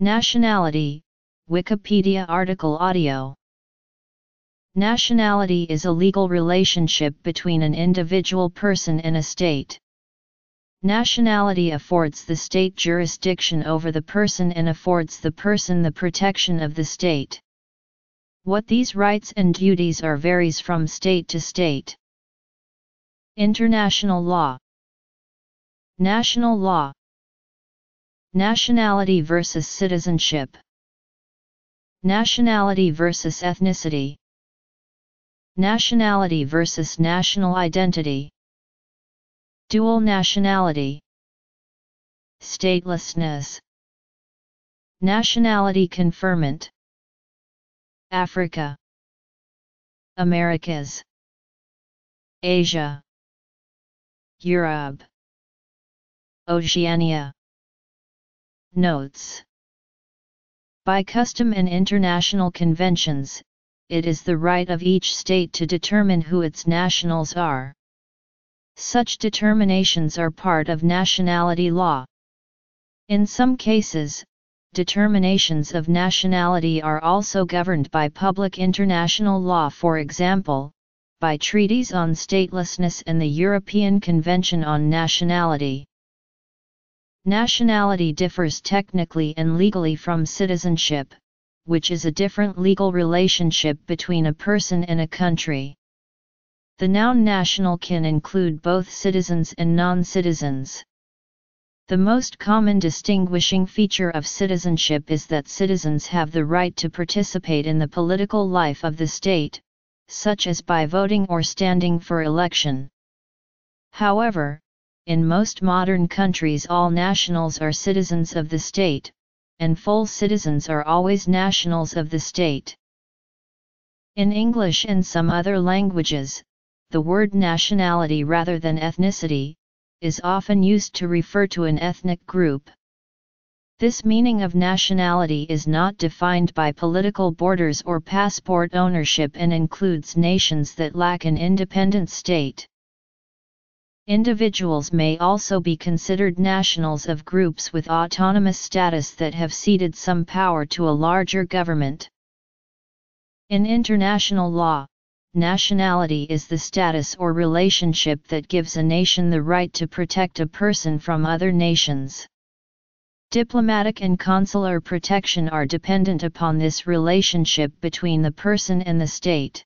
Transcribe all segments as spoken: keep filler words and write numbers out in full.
Nationality, Wikipedia article audio. Nationality is a legal relationship between an individual person and a state. Nationality affords the state jurisdiction over the person and affords the person the protection of the state. What these rights and duties are varies from state to state. International law. National law. Nationality versus citizenship. Nationality versus ethnicity. Nationality versus national identity. Dual nationality. Statelessness. Nationality conferment. Africa. Americas. Asia. Europe. Oceania. Notes. By custom and international conventions, it is the right of each state to determine who its nationals are. Such determinations are part of nationality law. In some cases, determinations of nationality are also governed by public international law, for example, by treaties on statelessness and the European Convention on Nationality. Nationality differs technically and legally from citizenship, which is a different legal relationship between a person and a country. The noun national can include both citizens and non-citizens. The most common distinguishing feature of citizenship is that citizens have the right to participate in the political life of the state, such as by voting or standing for election. However, in most modern countries all nationals are citizens of the state, and full citizens are always nationals of the state. In English and some other languages, the word nationality rather than ethnicity is often used to refer to an ethnic group. This meaning of nationality is not defined by political borders or passport ownership and includes nations that lack an independent state. Individuals may also be considered nationals of groups with autonomous status that have ceded some power to a larger government. In international law, nationality is the status or relationship that gives a nation the right to protect a person from other nations. Diplomatic and consular protection are dependent upon this relationship between the person and the state.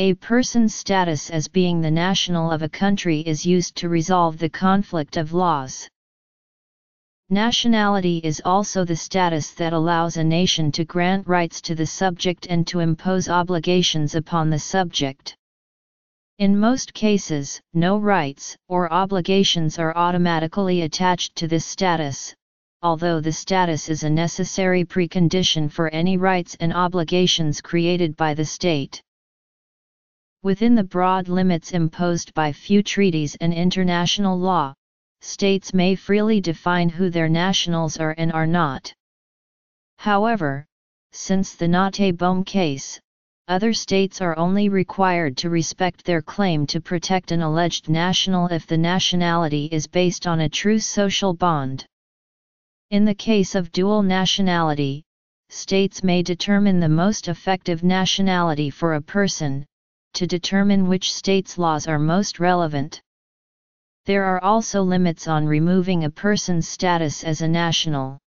A person's status as being the national of a country is used to resolve the conflict of laws. Nationality is also the status that allows a nation to grant rights to the subject and to impose obligations upon the subject. In most cases, no rights or obligations are automatically attached to this status, although the status is a necessary precondition for any rights and obligations created by the state. Within the broad limits imposed by few treaties and international law, states may freely define who their nationals are and are not. However, since the Notte-Bohm case, other states are only required to respect their claim to protect an alleged national if the nationality is based on a true social bond. In the case of dual nationality, states may determine the most effective nationality for a person, to determine which state's laws are most relevant. There are also limits on removing a person's status as a national.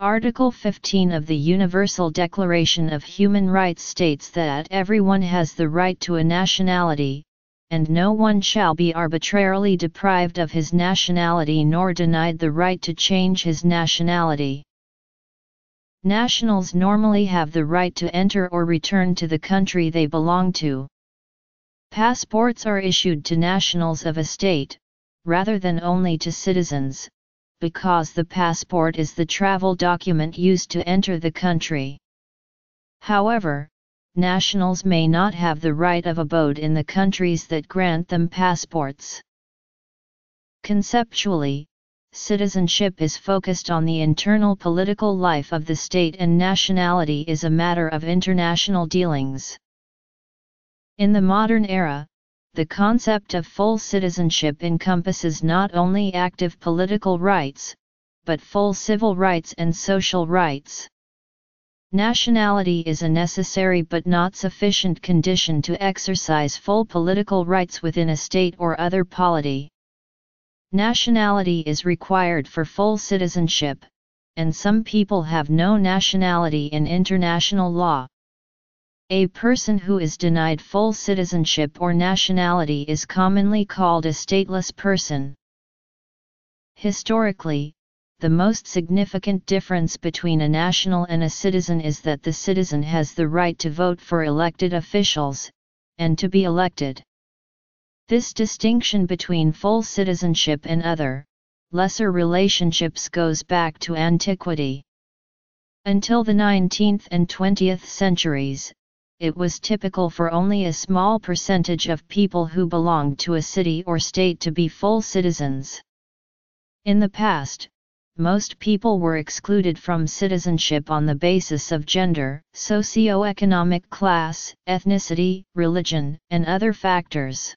Article fifteen of the Universal Declaration of Human Rights states that everyone has the right to a nationality, and no one shall be arbitrarily deprived of his nationality nor denied the right to change his nationality. Nationals normally have the right to enter or return to the country they belong to. Passports are issued to nationals of a state, rather than only to citizens, because the passport is the travel document used to enter the country. However, nationals may not have the right of abode in the countries that grant them passports. Conceptually, citizenship is focused on the internal political life of the state, and nationality is a matter of international dealings. In the modern era, the concept of full citizenship encompasses not only active political rights, but full civil rights and social rights. Nationality is a necessary but not sufficient condition to exercise full political rights within a state or other polity. Nationality is required for full citizenship, and some people have no nationality in international law. A person who is denied full citizenship or nationality is commonly called a stateless person. Historically, the most significant difference between a national and a citizen is that the citizen has the right to vote for elected officials, and to be elected. This distinction between full citizenship and other, lesser relationships goes back to antiquity. Until the nineteenth and twentieth centuries, it was typical for only a small percentage of people who belonged to a city or state to be full citizens. In the past, most people were excluded from citizenship on the basis of gender, socio-economic class, ethnicity, religion, and other factors.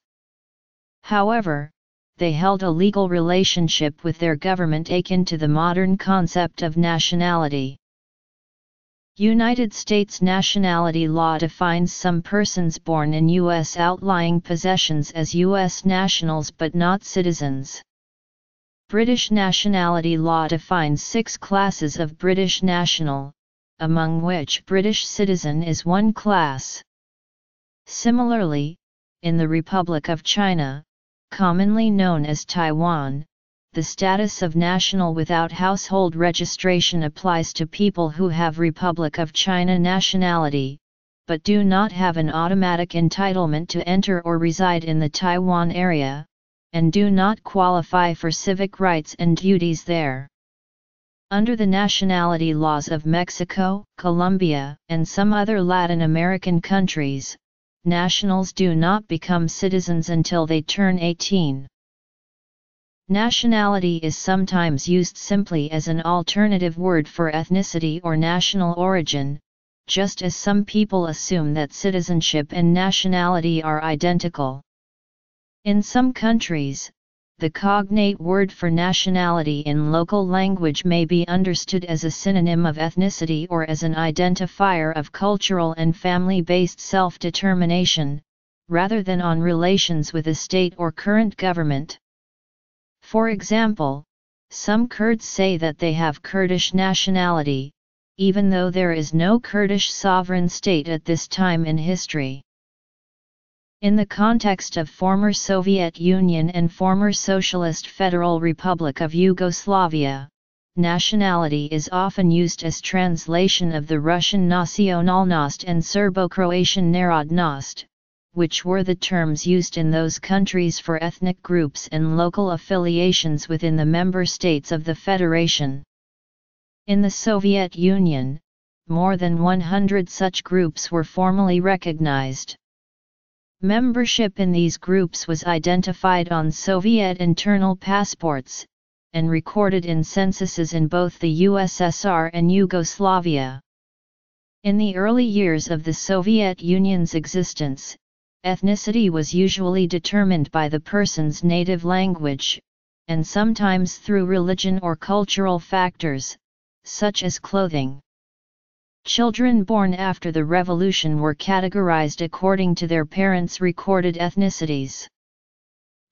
However, they held a legal relationship with their government akin to the modern concept of nationality. United States nationality law defines some persons born in U S outlying possessions as U S nationals but not citizens. British nationality law defines six classes of British national, among which British citizen is one class. Similarly, in the Republic of China, commonly known as Taiwan, the status of national without household registration applies to people who have Republic of China nationality, but do not have an automatic entitlement to enter or reside in the Taiwan area, and do not qualify for civic rights and duties there. Under the nationality laws of Mexico, Colombia, and some other Latin American countries, nationals do not become citizens until they turn eighteen. Nationality is sometimes used simply as an alternative word for ethnicity or national origin, just as some people assume that citizenship and nationality are identical. In some countries, the cognate word for nationality in local language may be understood as a synonym of ethnicity or as an identifier of cultural and family-based self-determination, rather than on relations with a state or current government. For example, some Kurds say that they have Kurdish nationality, even though there is no Kurdish sovereign state at this time in history. In the context of former Soviet Union and former Socialist Federal Republic of Yugoslavia, nationality is often used as translation of the Russian nacionalnost and Serbo-Croatian narodnost, which were the terms used in those countries for ethnic groups and local affiliations within the member states of the Federation. In the Soviet Union, more than one hundred such groups were formally recognized. Membership in these groups was identified on Soviet internal passports, and recorded in censuses in both the U S S R and Yugoslavia. In the early years of the Soviet Union's existence, ethnicity was usually determined by the person's native language, and sometimes through religion or cultural factors, such as clothing. Children born after the revolution were categorized according to their parents' recorded ethnicities.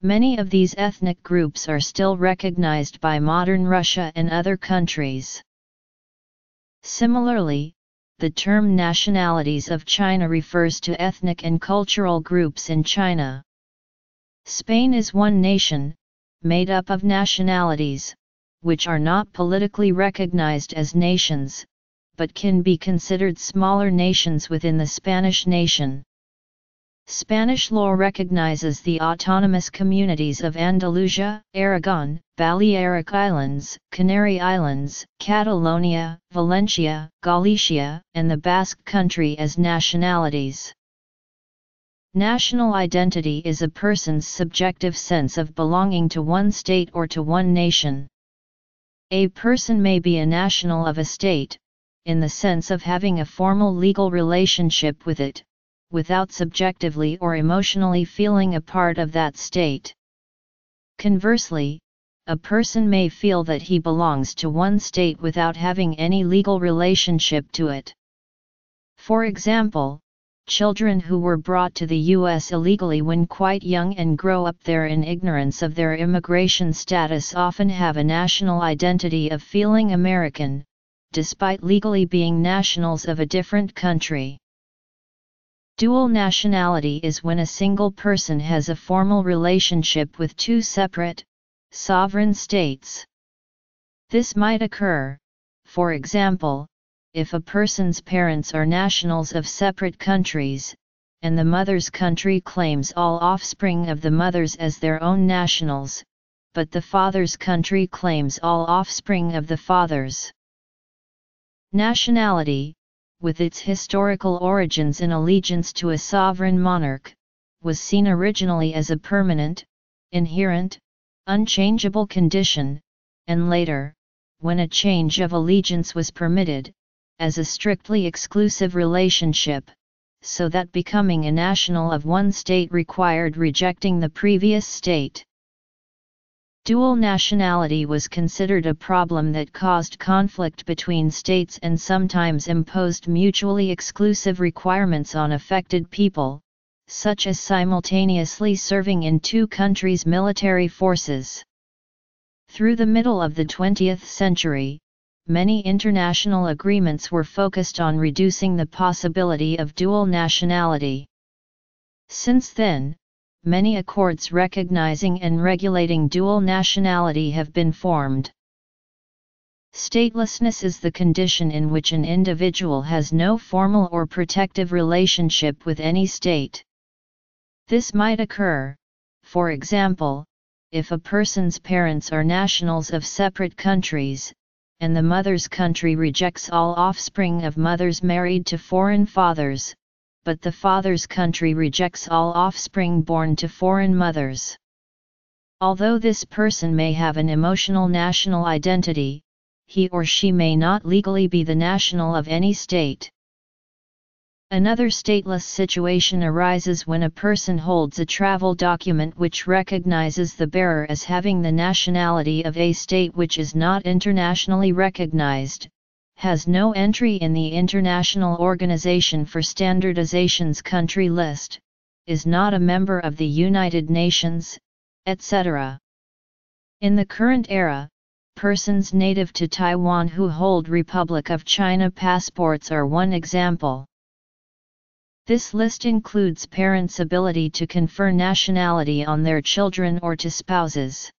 Many of these ethnic groups are still recognized by modern Russia and other countries. Similarly, the term nationalities of China refers to ethnic and cultural groups in China. Spain is one nation, made up of nationalities, which are not politically recognized as nations, but can be considered smaller nations within the Spanish nation. Spanish law recognizes the autonomous communities of Andalusia, Aragon, Balearic Islands, Canary Islands, Catalonia, Valencia, Galicia, and the Basque Country as nationalities. National identity is a person's subjective sense of belonging to one state or to one nation. A person may be a national of a state, in the sense of having a formal legal relationship with it, without subjectively or emotionally feeling a part of that state. Conversely, a person may feel that he belongs to one state without having any legal relationship to it. For example, children who were brought to the U S illegally when quite young and grow up there in ignorance of their immigration status often have a national identity of feeling American, despite legally being nationals of a different country. Dual nationality is when a single person has a formal relationship with two separate, sovereign states. This might occur, for example, if a person's parents are nationals of separate countries, and the mother's country claims all offspring of the mothers as their own nationals, but the father's country claims all offspring of the fathers. Nationality, with its historical origins in allegiance to a sovereign monarch, was seen originally as a permanent, inherent, unchangeable condition, and later, when a change of allegiance was permitted, as a strictly exclusive relationship, so that becoming a national of one state required rejecting the previous state. Dual nationality was considered a problem that caused conflict between states and sometimes imposed mutually exclusive requirements on affected people, such as simultaneously serving in two countries' military forces. Through the middle of the twentieth century, many international agreements were focused on reducing the possibility of dual nationality. Since then, many accords recognizing and regulating dual nationality have been formed. Statelessness is the condition in which an individual has no formal or protective relationship with any state. This might occur, for example, if a person's parents are nationals of separate countries, and the mother's country rejects all offspring of mothers married to foreign fathers, but the father's country rejects all offspring born to foreign mothers. Although this person may have an emotional national identity, he or she may not legally be the national of any state. Another stateless situation arises when a person holds a travel document which recognizes the bearer as having the nationality of a state which is not internationally recognized, has no entry in the International Organization for Standardization's country list, is not a member of the United Nations, et cetera. In the current era, persons native to Taiwan who hold Republic of China passports are one example. This list includes parents' ability to confer nationality on their children or to spouses.